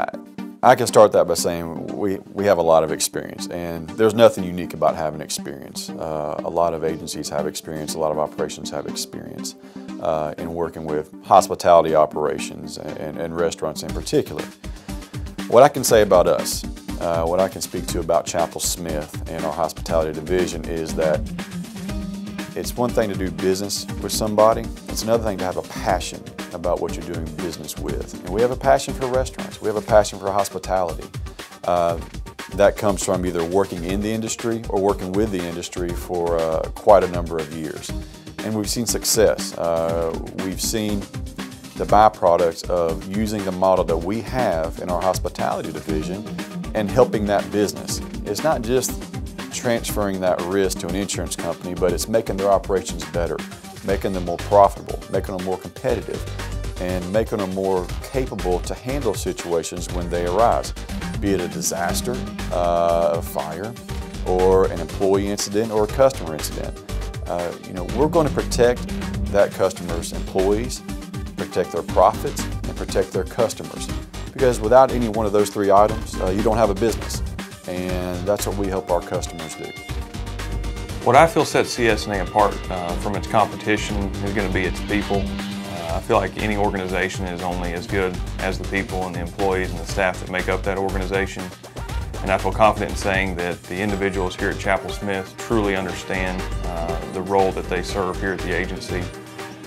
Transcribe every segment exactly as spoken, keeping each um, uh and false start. I, I can start that by saying we, we have a lot of experience, and there's nothing unique about having experience. Uh, a lot of agencies have experience, a lot of operations have experience uh, in working with hospitality operations and, and restaurants in particular. What I can say about us, uh, what I can speak to about Chappell Smith and our hospitality division is that it's one thing to do business with somebody, it's another thing to have a passion about what you're doing business with. And we have a passion for restaurants, we have a passion for hospitality. Uh, that comes from either working in the industry or working with the industry for uh, quite a number of years. And we've seen success. Uh, we've seen the byproducts of using the model that we have in our hospitality division and helping that business. It's not just transferring that risk to an insurance company, but it's making their operations better, making them more profitable, making them more competitive, and making them more capable to handle situations when they arise, be it a disaster, uh, a fire, or an employee incident, or a customer incident. Uh, you know, we're going to protect that customer's employees, protect their profits, and protect their customers. Because without any one of those three items, uh, you don't have a business. And that's what we help our customers do. What I feel sets C S and A apart uh, from its competition is going to be its people. Uh, I feel like any organization is only as good as the people and the employees and the staff that make up that organization. And I feel confident in saying that the individuals here at Chappell Smith truly understand uh, the role that they serve here at the agency.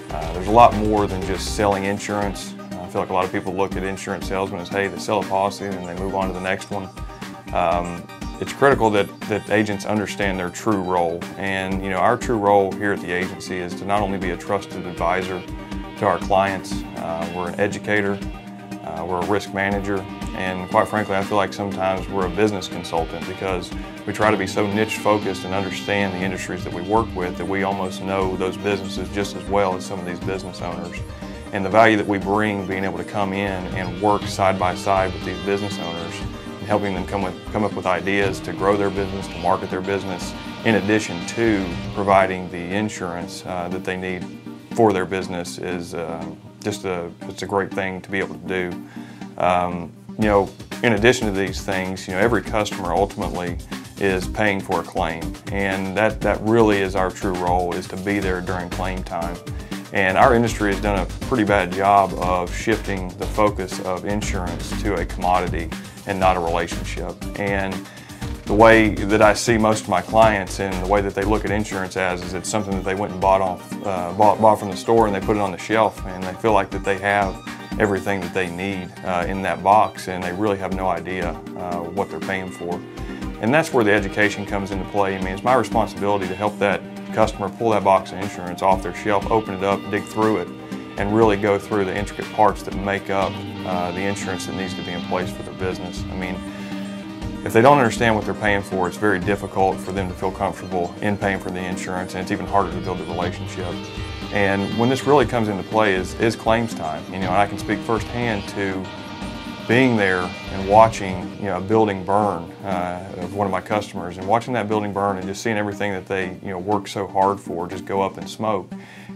Uh, there's a lot more than just selling insurance. I feel like a lot of people look at insurance salesmen as, hey, they sell a policy and then they move on to the next one. Um, it's critical that, that agents understand their true role, and you know, our true role here at the agency is to not only be a trusted advisor to our clients, uh, we're an educator, uh, we're a risk manager, and quite frankly I feel like sometimes we're a business consultant, because we try to be so niche focused and understand the industries that we work with that we almost know those businesses just as well as some of these business owners. And the value that we bring, being able to come in and work side by side with these business owners, helping them come, with, come up with ideas to grow their business, to market their business, in addition to providing the insurance uh, that they need for their business, is uh, just a, it's a great thing to be able to do. Um, you know, in addition to these things, you know, every customer ultimately is paying for a claim, and that, that really is our true role, is to be there during claim time. And our industry has done a pretty bad job of shifting the focus of insurance to a commodity and not a relationship. And the way that I see most of my clients and the way that they look at insurance as is it's something that they went and bought, off, uh, bought, bought from the store and they put it on the shelf, and they feel like that they have everything that they need uh, in that box, and they really have no idea uh, what they're paying for. And that's where the education comes into play. I mean, it's my responsibility to help that customer pull that box of insurance off their shelf, open it up, dig through it, and really go through the intricate parts that make up uh, the insurance that needs to be in place for their business. I mean, if they don't understand what they're paying for, it's very difficult for them to feel comfortable in paying for the insurance, and it's even harder to build a relationship. And when this really comes into play is, is claims time. You know, and I can speak firsthand to being there and watching, you know, a building burn uh, of one of my customers, and watching that building burn and just seeing everything that they, you know, work so hard for just go up in smoke.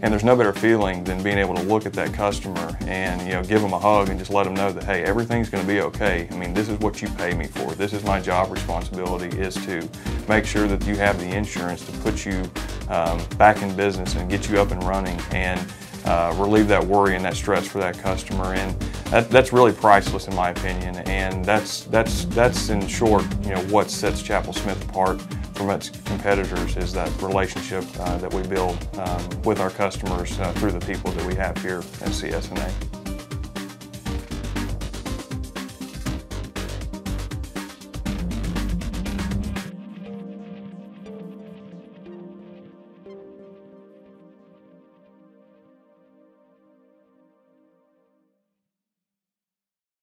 And there's no better feeling than being able to look at that customer and, you know, give them a hug and just let them know that, hey, everything's going to be okay. I mean, this is what you pay me for. This is my job responsibility, is to make sure that you have the insurance to put you um, back in business and get you up and running, and Uh, relieve that worry and that stress for that customer. And that, that's really priceless in my opinion, and that's, that's, that's in short, you know, what sets Chappell Smith apart from its competitors, is that relationship uh, that we build um, with our customers uh, through the people that we have here at C S and A.